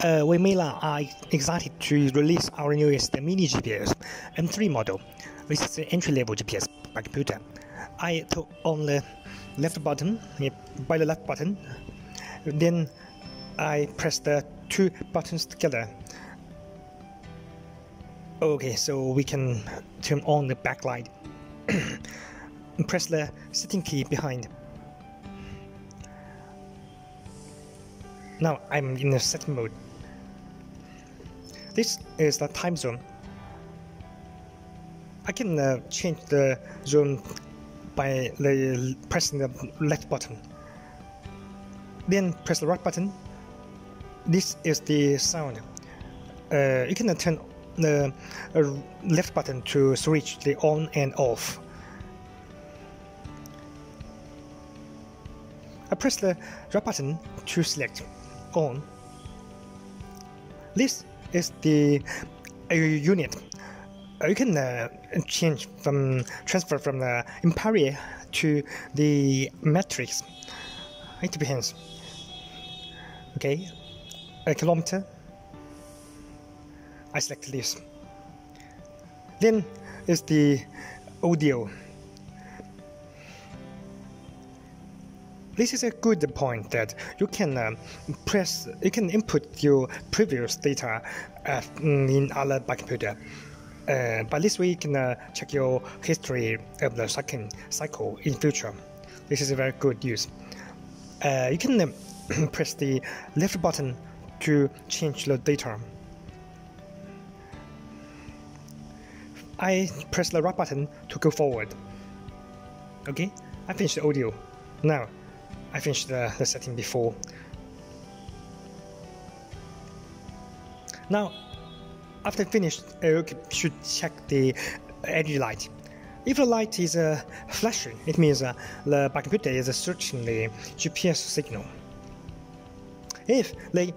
guys, we Meilan are excited to release our newest Mini GPS M3 model. This is the entry-level GPS by computer. I took on the left button, then I press the two buttons together. Okay, so we can turn on the backlight. Press the setting key behind. Now I'm in the setting mode. This is the time zone. I can change the zone by pressing the left button. Then press the right button. This is the sound. You can turn the left button to switch the on and off. I press the right button to select on. This is the unit. You can transfer from the imperial to the matrix. It depends. Okay, a kilometer. I select this. Then is the audio. This is a good point that you can input your previous data in other by computer. But this way you can check your history of the cycle in future. This is a very good use. You can press the left button to change the data. I press the right button to go forward. Okay, I finished the audio. Now, I finished the setting before. Now, after finished, you should check the LED light. If the light is flashing, it means the computer is searching the GPS signal. If the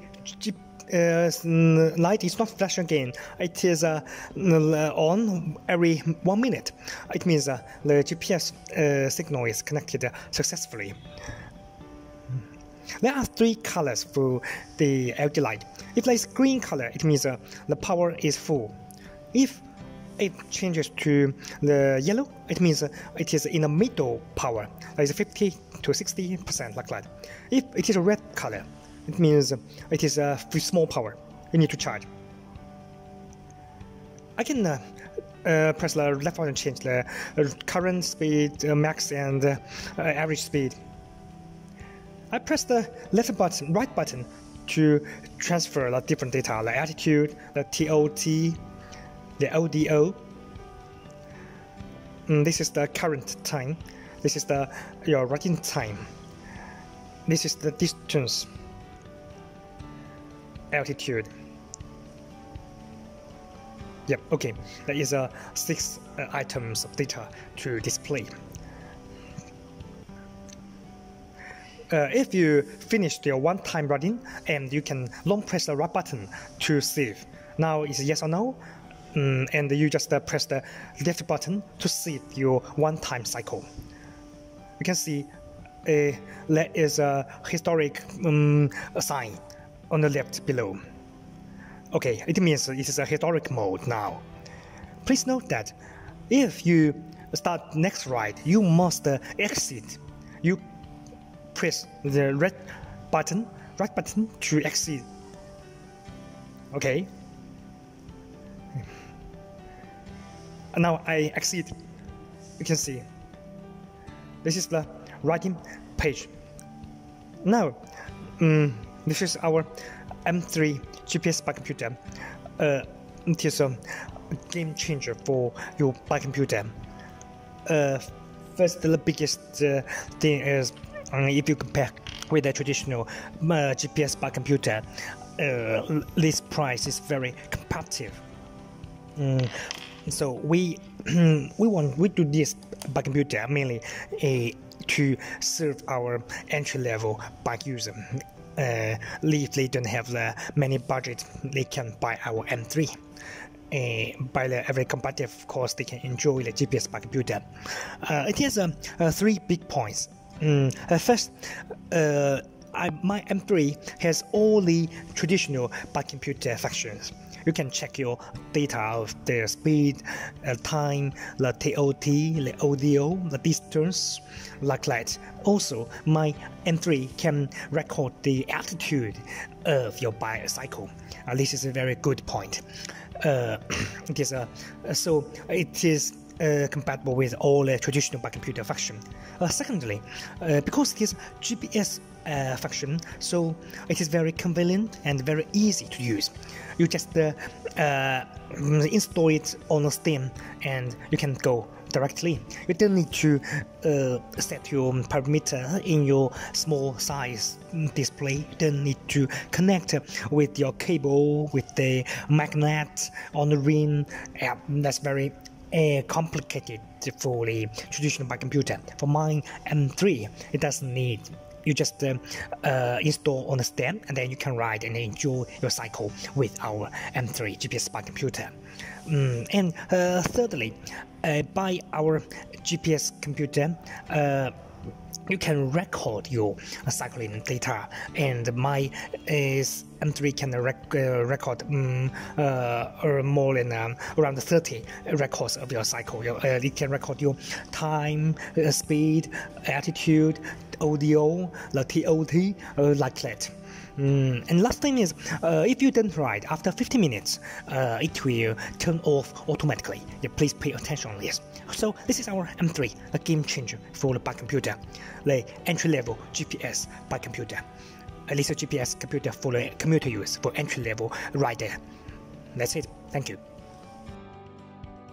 light is not flashing again, it is on every 1 minute, it means the GPS signal is connected successfully. There are three colors for the LED light. If there is green color, it means the power is full. If it changes to the yellow, it means it is in the middle power, that is 50% to 60%, like that. If it is a red color, it means it is a small power, you need to charge. I can press the left button to change the current speed, max and average speed. I press the right button to transfer the different data, the altitude, the TOT, the ODO. This is the current time. This is your writing time. This is the distance, altitude. Yep. Okay. There is 6 items of data to display. If you finished your one-time writing, and you can long press the right button to save. Now it's yes or no, and you just press the left button to save your one-time cycle. You can see there is a historic sign on the left below. Okay, it means it is a historic mode now. Please note that if you start next ride, you must exit. You press the red button, right button to exit. Okay. Now I exit. You can see this is the writing page. Now, this is our M3 GPS by computer. It is a game changer for your by computer. First, the biggest thing is, if you compare with the traditional GPS by computer, this price is very competitive. So we do this by computer mainly to serve our entry-level bike user. If they don't have the many budget, they can buy our M3. By the very competitive cost, they can enjoy the GPS by computer. It has 3 big points. First, my M3 has all the traditional biking computer functions. You can check your data of the speed, time, the TOT, the audio, the distance, like that. Also, my M3 can record the altitude of your bicycle. This is a very good point. So it is compatible with all the traditional bike computer function. Secondly, because it is GPS function, so it is very convenient and very easy to use. You just install it on Steam and you can go directly. You don't need to set your parameter in your small size display. You don't need to connect with your cable, with the magnet on the rim. That's very complicated for the traditional bike computer. For mine M3, it doesn't need. You just install on the stand and then you can ride and enjoy your cycle with our M3 GPS bike computer. And thirdly, by our GPS computer, you can record your cycling data, and my M3 can record more than around 30 records of your cycle. It can record your time, speed, altitude, audio, the TOT, like that. And last thing is, if you don't ride after 15 minutes, it will turn off automatically. Yeah, please pay attention on this. So this is our M3, a game changer for the bike computer, the entry-level GPS bike computer. At least a GPS computer for the commuter use, for entry-level rider. That's it. Thank you.